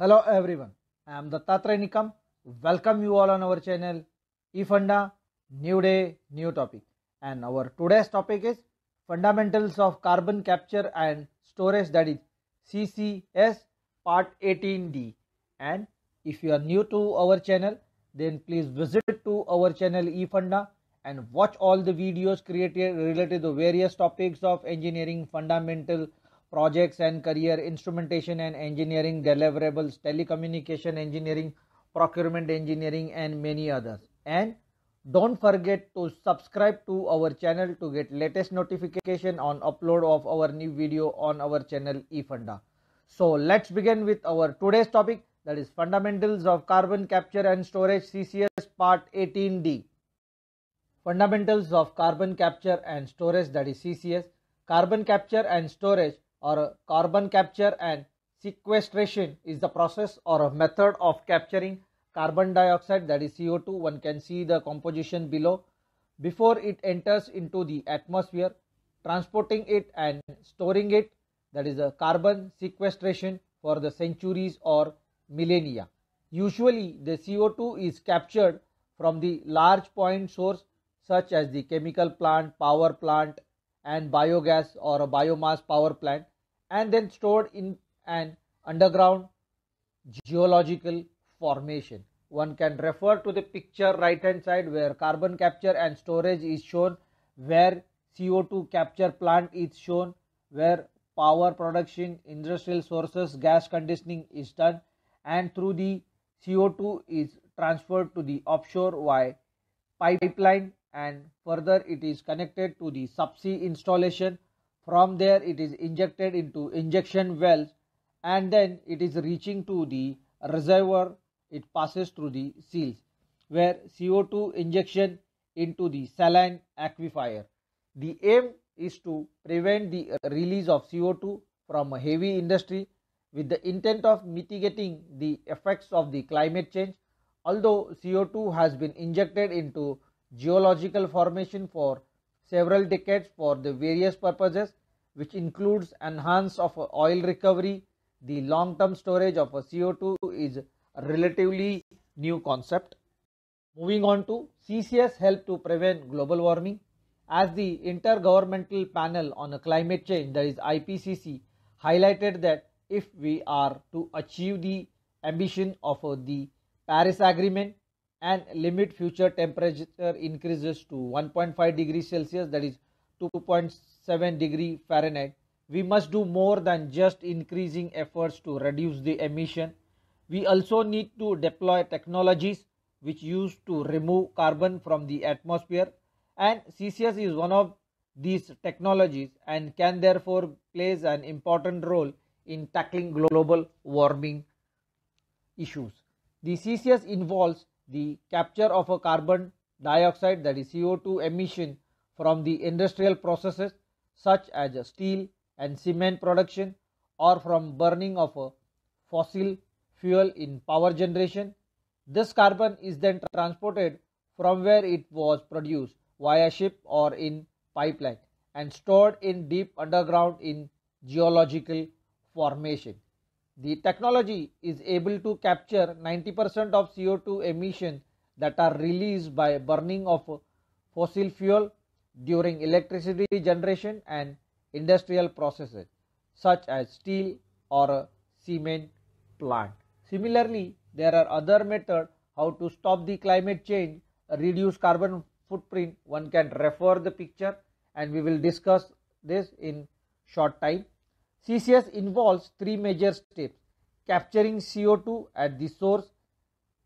Hello everyone, I am the Tatra Nikam. Welcome you all on our channel eFunda, new day, new topic. And our today's topic is fundamentals of carbon capture and storage, that is CCS part 18D. And if you are new to our channel, then please visit to our channel eFunda and watch all the videos created related to various topics of engineering fundamental projects and career, instrumentation and engineering, deliverables, telecommunication engineering, procurement engineering, and many others. And don't forget to subscribe to our channel to get latest notification on upload of our new video on our channel eFunda. So let's begin with our today's topic, that is fundamentals of carbon capture and storage CCS part 18D. Fundamentals of carbon capture and storage, that is CCS. Carbon capture and storage, or carbon capture and sequestration, is the process or a method of capturing carbon dioxide, that is CO2. One can see the composition below, before it enters into the atmosphere, transporting it and storing it, that is a carbon sequestration, for the centuries or millennia. Usually the CO2 is captured from the large point source such as the chemical plant, power plant and biogas or a biomass power plant, and then stored in an underground geological formation. One can refer to the picture right hand side where carbon capture and storage is shown, where CO2 capture plant is shown, where power production, industrial sources, gas conditioning is done, and through the CO2 is transferred to the offshore via pipeline, and further it is connected to the subsea installation. From there it is injected into injection wells, and then it is reaching to the reservoir. It passes through the seals where CO2 injection into the saline aquifer. The aim is to prevent the release of CO2 from a heavy industry with the intent of mitigating the effects of the climate change. Although CO2 has been injected into geological formation for several decades for the various purposes, which includes enhance of oil recovery, the long-term storage of a CO2 is a relatively new concept. Moving on to CCS help to prevent global warming. As the Intergovernmental Panel on Climate Change, that is IPCC, highlighted that if we are to achieve the ambition of the Paris Agreement and limit future temperature increases to 1.5 degrees Celsius, that is 2.7 degree Fahrenheit, we must do more than just increasing efforts to reduce the emission. We also need to deploy technologies which use to remove carbon from the atmosphere, and CCS is one of these technologies and can therefore plays an important role in tackling global warming issues. The CCS involves the capture of a carbon dioxide, that is CO2 emission, from the industrial processes such as steel and cement production, or from burning of a fossil fuel in power generation. This carbon is then transported from where it was produced via ship or in pipeline and stored in deep underground in geological formation. The technology is able to capture 90% of CO2 emissions that are released by burning of fossil fuel during electricity generation and industrial processes such as steel or a cement plant. Similarly, there are other methods how to stop the climate change, reduce carbon footprint. One can refer the picture and we will discuss this in short time. CCS involves three major steps: capturing CO2 at the source,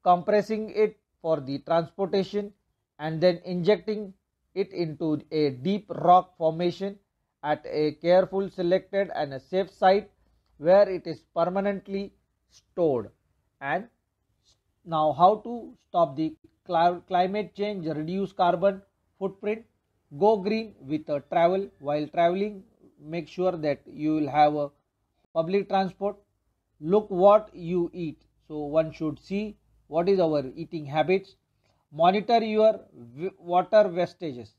compressing it for the transportation, and then injecting it into a deep rock formation at a carefully selected and a safe site where it is permanently stored. And now, how to stop the climate change, reduce carbon footprint? Go green with a travel. While traveling, make sure that you will have a public transport. Look what you eat, so one should see what is our eating habits. Monitor your water wastages.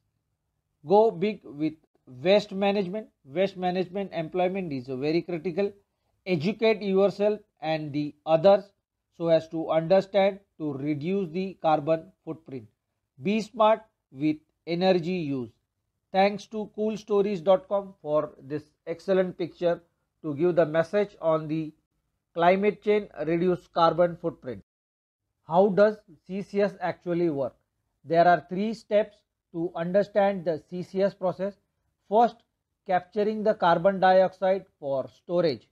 Go big with waste management. Waste management employment is very critical. Educate yourself and the others so as to understand to reduce the carbon footprint. Be smart with energy use. Thanks to coolstories.com for this excellent picture to give the message on the climate change reduce carbon footprint. How does CCS actually work? There are three steps to understand the CCS process. First, capturing the carbon dioxide for storage.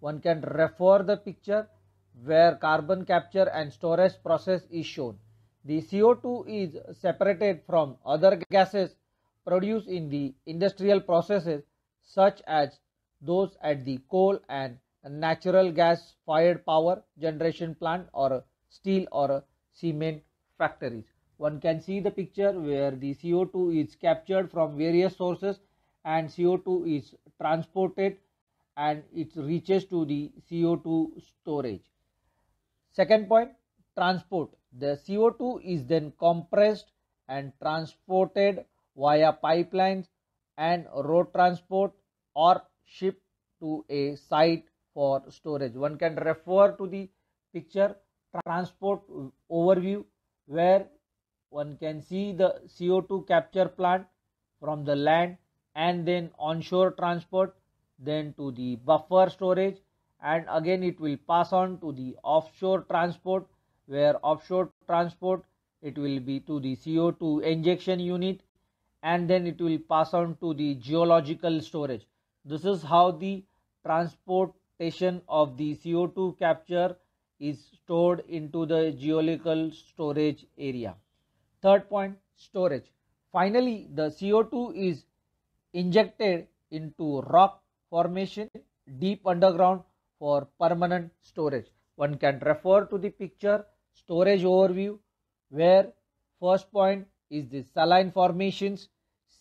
One can refer the picture where carbon capture and storage process is shown. The CO2 is separated from other gases produced in the industrial processes such as those at the coal and natural gas fired power generation plant or steel or cement factories. One can see the picture where the CO2 is captured from various sources and CO2 is transported and it reaches to the CO2 storage. Second point, transport. The CO2 is then compressed and transported via pipelines and road transport or shipped to a site for storage. One can refer to the picture transport overview where one can see the CO2 capture plant from the land and then onshore transport, then to the buffer storage, and again it will pass on to the offshore transport, where offshore transport it will be to the CO2 injection unit and then it will pass on to the geological storage. This is how the transportation of the CO2 capture is stored into the geological storage area. Third point, storage. Finally, the CO2 is injected into rock formation deep underground for permanent storage. One can refer to the picture storage overview where first point is the saline formations,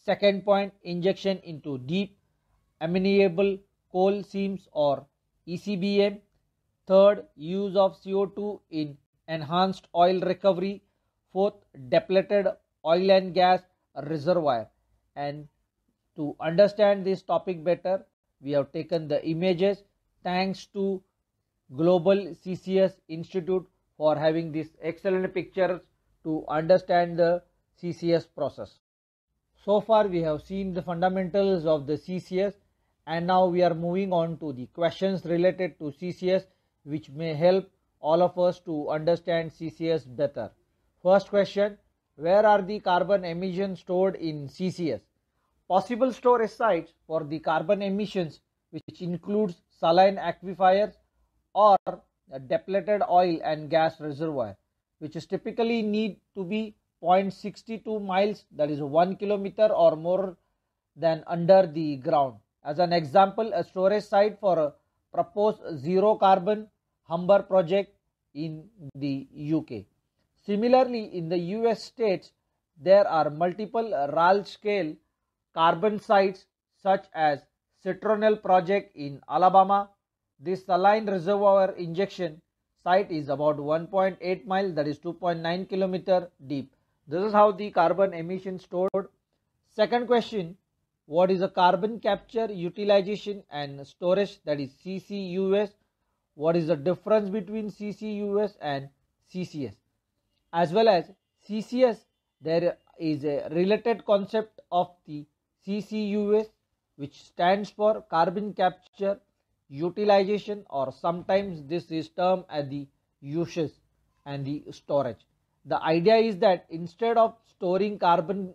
second point injection into deep amenable coal seams or ECBM, third use of CO2 in enhanced oil recovery, fourth depleted oil and gas reservoir. And to understand this topic better, we have taken the images thanks to Global CCS Institute for having these excellent pictures to understand the CCS process. So far we have seen the fundamentals of the CCS and now we are moving on to the questions related to CCS which may help all of us to understand CCS better. First question, where are the carbon emissions stored in CCS? Possible storage sites for the carbon emissions, which includes saline aquifers or a depleted oil and gas reservoir, which is typically need to be 0.62 miles, that is 1 kilometer or more than under the ground. As an example, a storage site for a proposed zero carbon Humber project in the UK. Similarly, in the US states, there are multiple RAL scale carbon sites such as Citronel project in Alabama. This saline reservoir injection site is about 1.8 miles, that is 2.9 kilometer deep. This is how the carbon emission stored. Second question, what is a carbon capture, utilization and storage, that is CCUS? What is the difference between CCUS and CCS? As well as CCS, there is a related concept of the CCUS, which stands for carbon capture utilization, or sometimes this is termed as the uses and the storage. The idea is that instead of storing carbon,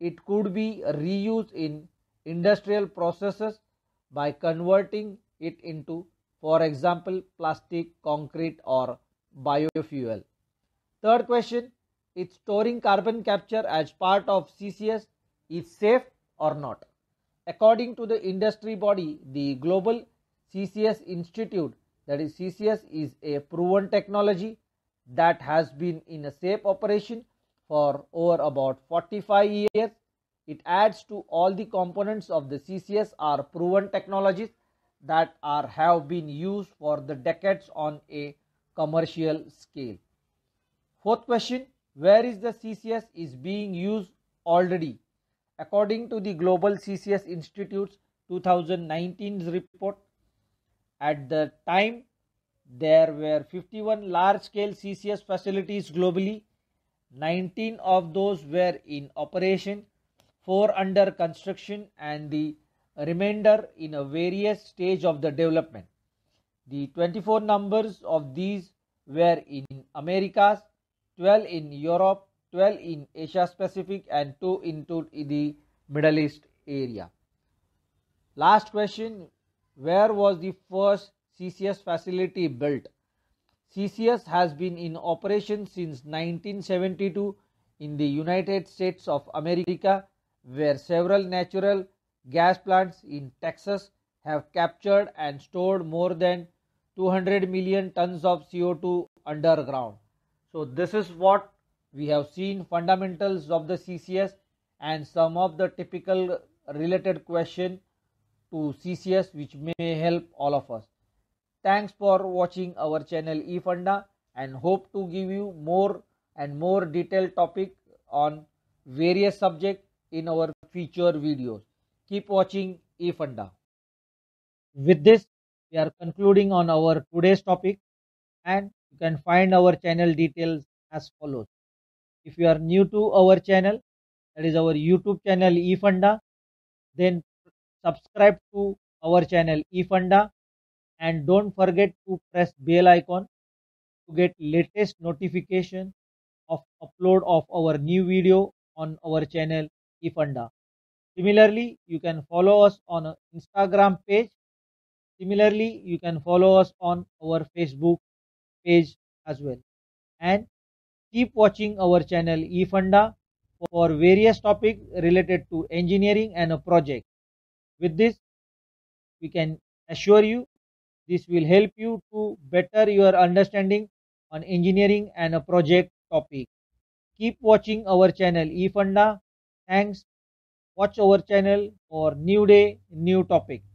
it could be reused in industrial processes by converting it into, for example, plastic, concrete or biofuel. Third question, is storing carbon capture as part of CCS is safe or not? According to the industry body, the Global CCS Institute, that is CCS is a proven technology that has been in a safe operation for over about 45 years. It adds to all the components of the CCS are proven technologies that have been used for the decades on a commercial scale. Fourth question, where is the CCS is being used already? According to the Global CCS Institute's 2019 report, at the time There were 51 large-scale CCS facilities globally. 19 of those were in operation, 4 under construction, and the remainder in a various stage of the development. The 24 numbers of these were in Americas, 12 in Europe, 12 in Asia Pacific, and 2 into the Middle East area. Last question, where was the first CCS facility built? CCS has been in operation since 1972 in the United States of America, where several natural gas plants in Texas have captured and stored more than 200 million tons of CO2 underground. So this is what we have seen, fundamentals of the CCS and some of the typical related question to CCS which may help all of us. Thanks for watching our channel eFunda, and hope to give you more and more detailed topic on various subjects in our future videos. Keep watching eFunda. With this, we are concluding on our today's topic, and you can find our channel details as follows. If you are new to our channel, that is our YouTube channel eFunda, then subscribe to our channel eFunda, and don't forget to press bell icon to get latest notification of upload of our new video on our channel eFunda. Similarly, you can follow us on Instagram page. Similarly, you can follow us on our Facebook page as well. And keep watching our channel eFunda for various topics related to engineering and a project. With this, we can assure you this will help you to better your understanding on engineering and a project topic. Keep watching our channel eFunda. Thanks. Watch our channel for new day, new topic.